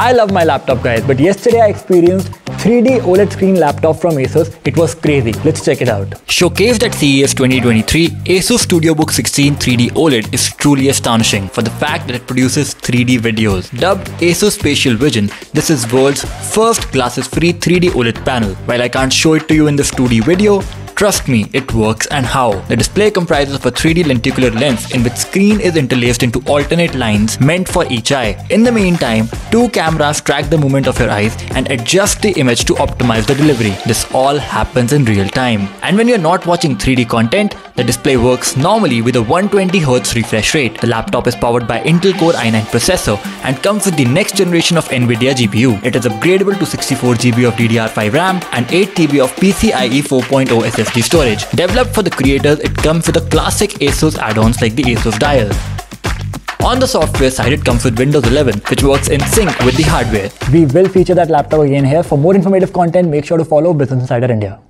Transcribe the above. I love my laptop guys, but yesterday I experienced 3D OLED screen laptop from ASUS. It was crazy. Let's check it out. Showcased at CES 2023, ASUS StudioBook 16 3D OLED is truly astonishing for the fact that it produces 3D videos. Dubbed ASUS Spatial Vision, this is world's first glasses-free 3D OLED panel. While I can't show it to you in this 2D video, trust me, it works and how. The display comprises of a 3D lenticular lens in which screen is interlaced into alternate lines meant for each eye. In the meantime, two cameras track the movement of your eyes and adjust the image to optimize the delivery. This all happens in real time. And when you're not watching 3D content, the display works normally with a 120Hz refresh rate. The laptop is powered by Intel Core i9 processor and comes with the next generation of NVIDIA GPU. It is upgradable to 64GB of DDR5 RAM and 8GB of PCIe 4.0 SSD storage. Developed for the creators, it comes with the classic ASUS add-ons like the ASUS dial. On the software side, it comes with Windows 11, which works in sync with the hardware. We will feature that laptop again here. For more informative content, make sure to follow Business Insider India.